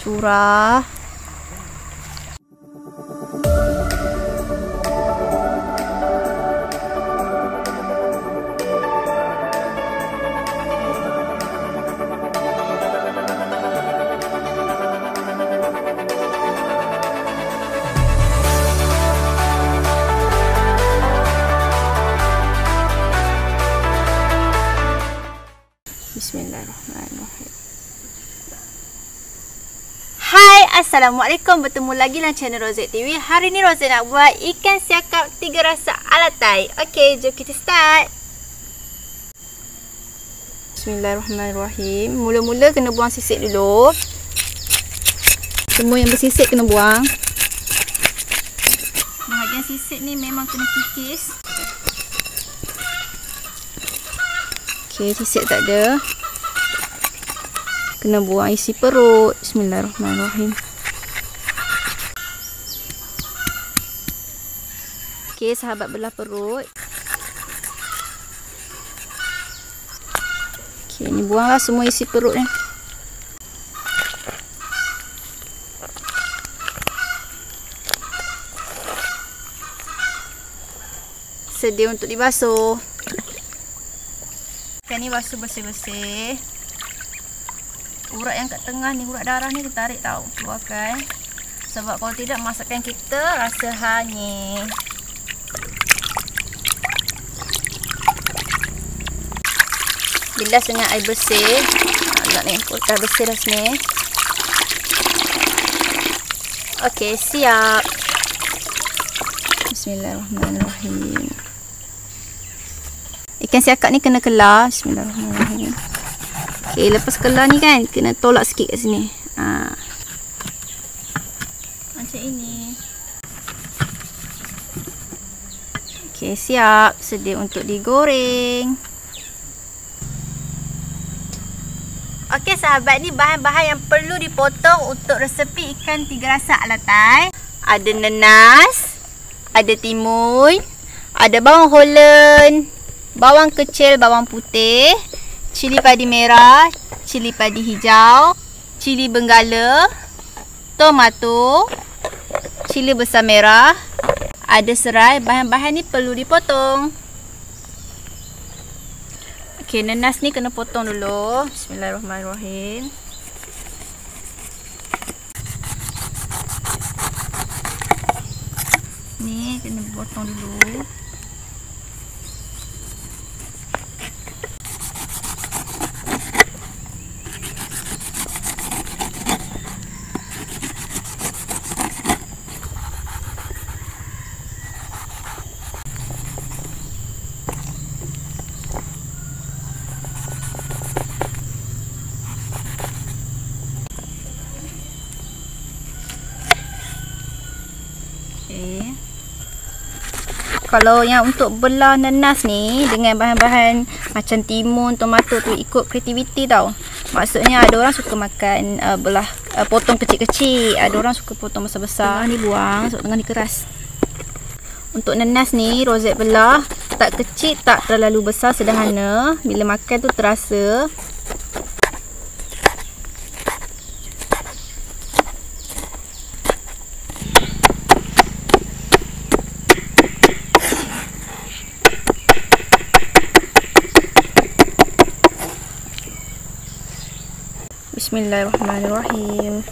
curah. Bismillahirrahmanirrahim. Hai, Assalamualaikum. Bertemu lagi dalam channel Rozek TV. Hari ni Rozek nak buat ikan siakap 3 rasa ala Thai. Okey, jom kita start. Bismillahirrahmanirrahim. Mula-mula kena buang sisik dulu. Semua yang bersisik kena buang. Bahagian sisik ni memang kena kikis. Okey, sisik tak ada. Kena buang isi perut. Bismillahirrahmanirrahim. Okey, sahabat belah perut. Okey, ni buanglah semua isi perut ni. Sedia untuk dibasuh. Ikan ni basuh bersih-bersih. Urat yang kat tengah ni, urat darah ni kita tarik tau, keluarkan. Sebab kalau tidak masakan kita rasa hanyir. Bilas dengan air bersih. Agak ni, air bersih dah sini. Okey, siap. Bismillahirrahmanirrahim. Ikan siakap ni kena kelar. Bismillahirrahmanirrahim. Okey, lepas kelar ni kan kena tolak sikit kat sini. Ha. Macam ini. Okey, siap, sedia untuk digoreng. Okey sahabat, ni bahan-bahan yang perlu dipotong untuk resepi ikan 3 rasa ala Thai. Ada nenas, ada timun, ada bawang Holland, bawang kecil, bawang putih, cili padi merah, cili padi hijau, cili benggala, tomato, cili besar merah, ada serai. Bahan-bahan ni perlu dipotong. Okey, nenas ni kena potong dulu. Bismillahirrahmanirrahim. Ni kena potong dulu. Kalau yang untuk belah nenas ni dengan bahan-bahan macam timun, tomato tu ikut kreativiti tau. Maksudnya ada orang suka makan potong kecil-kecil, ada orang suka potong besar-besar. Tengah ni buang, so tengah ni keras. Untuk nenas ni Rozek belah tak kecil, tak terlalu besar, sederhana. Bila makan tu terasa. Bismillahirrahmanirrahim.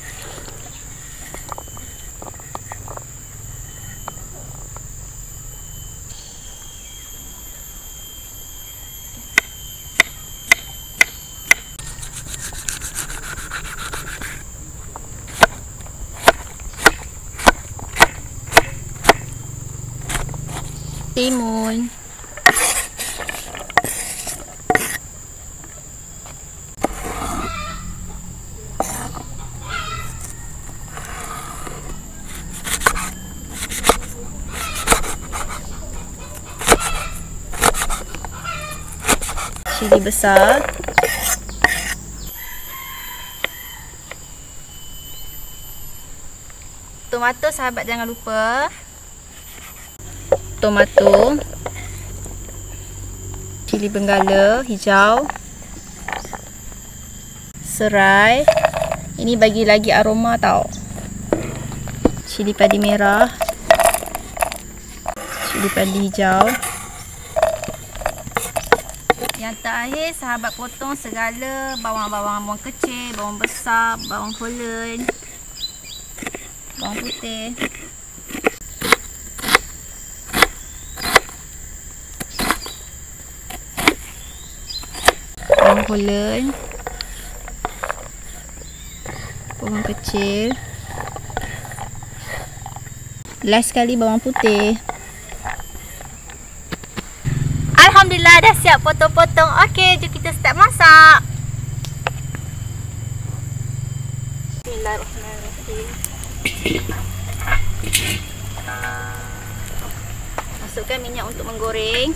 Timun. Cili besar. Tomato sahabat jangan lupa. Tomato. Cili benggala hijau. Serai. Ini bagi lagi aroma tau. Cili padi merah, cili padi hijau. Yang terakhir, sahabat potong segala bawang kecil, bawang besar, bawang holen, bawang putih. Bawang holen, bawang kecil. Last sekali bawang putih. Alhamdulillah dah siap potong-potong. Okey, jom kita start masak. Bismillahirrahmanirrahim. Masukkan minyak untuk menggoreng.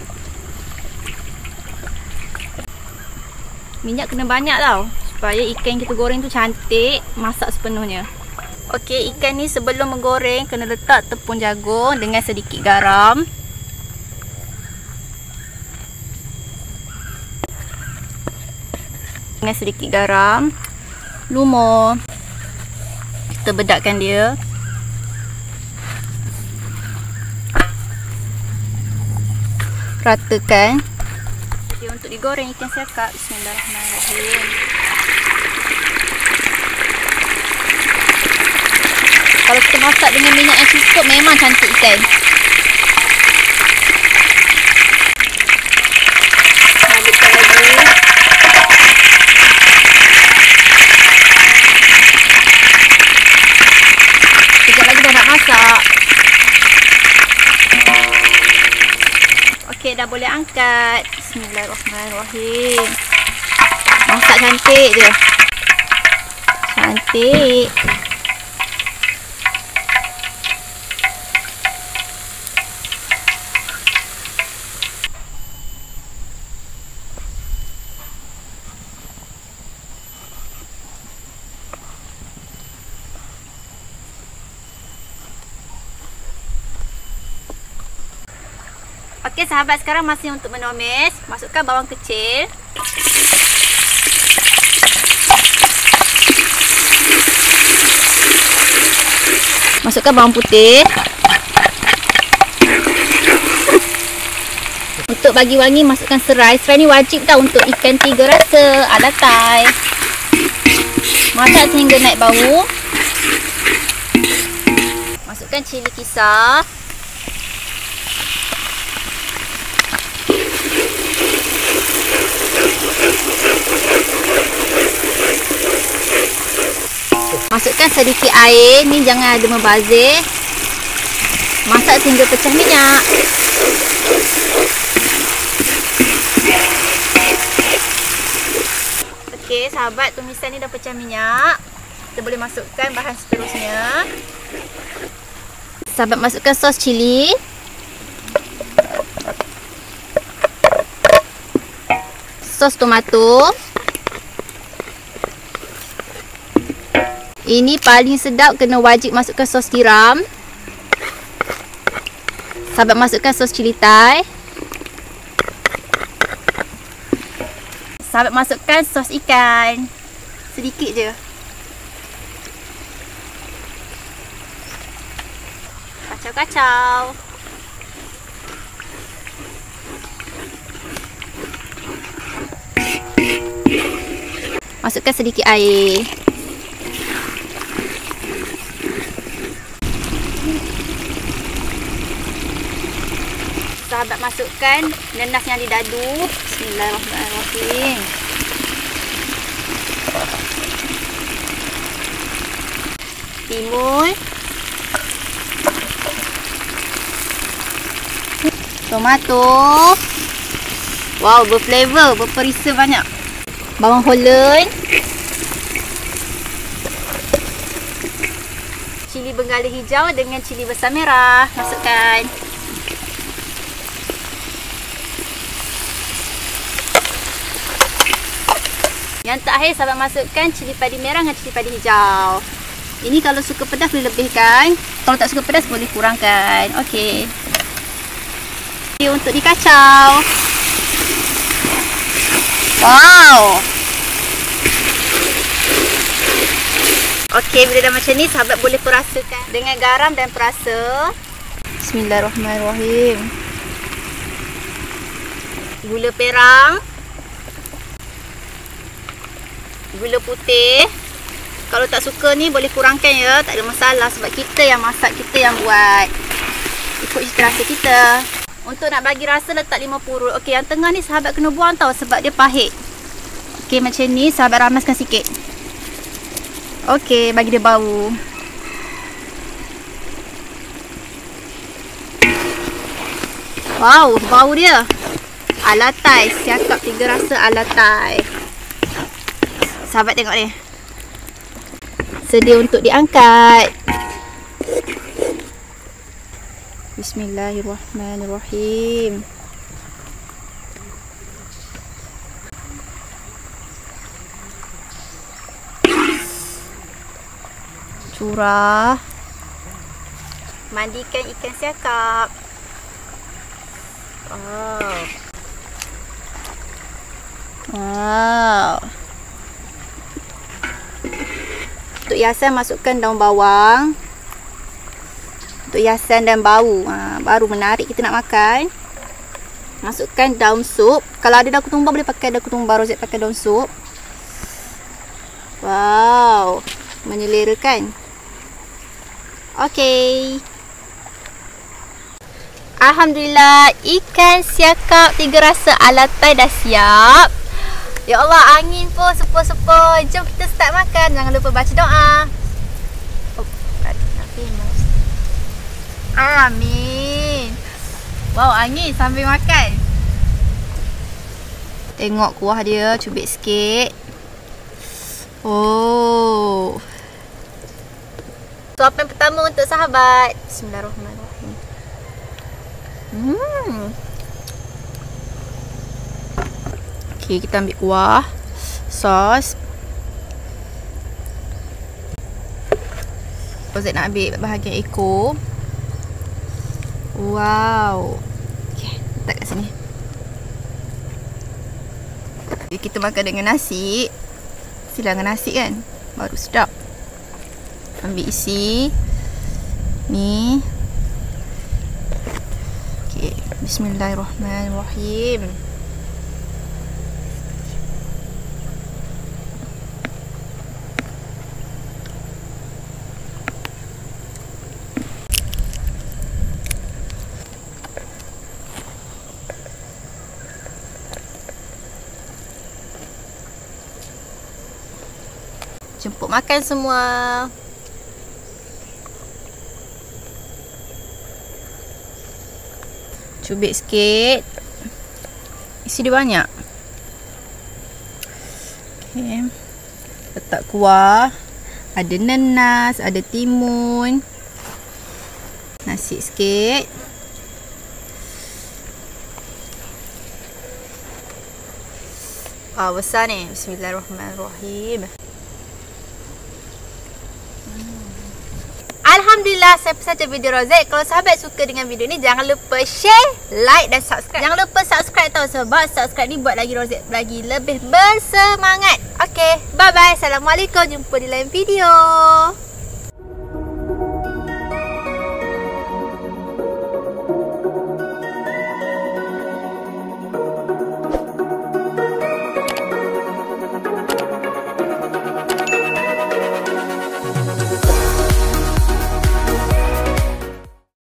Minyak kena banyak tau, supaya ikan kita goreng tu cantik, masak sepenuhnya. Okey, ikan ni sebelum menggoreng kena letak tepung jagung dengan sedikit garam. Dengan sedikit garam, lumur. Kita bedakkan dia. Ratakan. Jadi untuk digoreng ikan siakap, bismillahirrahmanirrahim. Kalau kita masak dengan minyak yang cukup, memang cantik ikan. Balikkan lagi. Sekejap lagi dah nak masak. Okey, dah boleh angkat. Bismillahirrahmanirrahim. Masak cantik je. Cantik. Okey sahabat, sekarang masih untuk menumis. Masukkan bawang kecil. Masukkan bawang putih. Untuk bagi wangi, masukkan serai. Serai ni wajib tau untuk ikan tiga rasa, alatai. Masak sehingga naik bau. Masukkan cili kisar. Masukkan sedikit air, ni jangan ada membazir. Masak sehingga pecah minyak. Okey sahabat, tumisan ni dah pecah minyak. Kita boleh masukkan bahan seterusnya. Sahabat masukkan sos cili. Sos tomato. Ini paling sedap, kena wajib masukkan sos tiram. Sahabat masukkan sos cili Thai. Sahabat masukkan sos ikan. Sedikit je. Kacau-kacau. Masukkan sedikit air. Sahabat masukkan nenas yang didadu. Bismillahirrahmanirrahim. Timun. Tomato. Wow, berflavor, berperisa banyak. Bawang holen. Cili benggala hijau dengan cili besar merah. Masukkan. Yang terakhir sahabat masukkan cili padi merah dengan cili padi hijau. Ini kalau suka pedas boleh lebihkan, kalau tak suka pedas boleh kurangkan. Okey. Ini untuk dikacau. Wow. Okey, bila dah macam ni sahabat boleh perasakan dengan garam dan perasa. Bismillahirrahmanirrahim. Gula perang, gula putih. Kalau tak suka ni boleh kurangkan ya, tak ada masalah sebab kita yang masak, kita yang buat. Ikut cita rasa kita. Untuk nak bagi rasa letak 5 purut. Okey, yang tengah ni sahabat kena buang tau sebab dia pahit. Okey, macam ni sahabat ramaskan sikit. Okey, bagi dia bau. Wow, bau dia. Alatai, siakap tiga rasa alatai. Sahabat tengok ni. Sedia untuk diangkat. Bismillahirrahmanirrahim. Curah. Mandikan ikan siakap. Wow. Wow. Untuk hiasan masukkan daun bawang. Untuk hiasan dan bau. Baru menarik kita nak makan. Masukkan daun sup. Kalau ada daun ketumbar boleh pakai daun ketumbar. Rozek pakai daun sup. Wow. Menyelerakan. Okey. Alhamdulillah, ikan siakap tiga rasa alatai dah siap. Ya Allah, angin pun sepoi-sepoi. Jom kita start makan. Jangan lupa baca doa. Oh, tak famous. Amin. Wow, angin sambil makan. Tengok kuah dia, cubit sikit. Oh. Suapan pertama untuk sahabat. Bismillahirrahmanirrahim. Okey, kita ambil kuah, sos. Rozek nak ambil bahagian ekor. Wow. Okey, letak kat sini. Okay, kita makan dengan nasi. Silangan nasi kan, baru sedap. Ambil isi ni. Okey, bismillahirrahmanirrahim. Jemput makan semua. Cubit sikit. Isi dia banyak. Okey. Letak kuah. Ada nanas, ada timun. Nasi sikit. Besar ni. Bismillahirrahmanirrahim. Alhamdulillah, sampai saja video Rozek. Kalau sahabat suka dengan video ni, jangan lupa share, like dan subscribe. Jangan lupa subscribe tau, sebab subscribe ni buat lagi Rozek lagi lebih bersemangat. Okey, bye-bye. Assalamualaikum. Jumpa di lain video.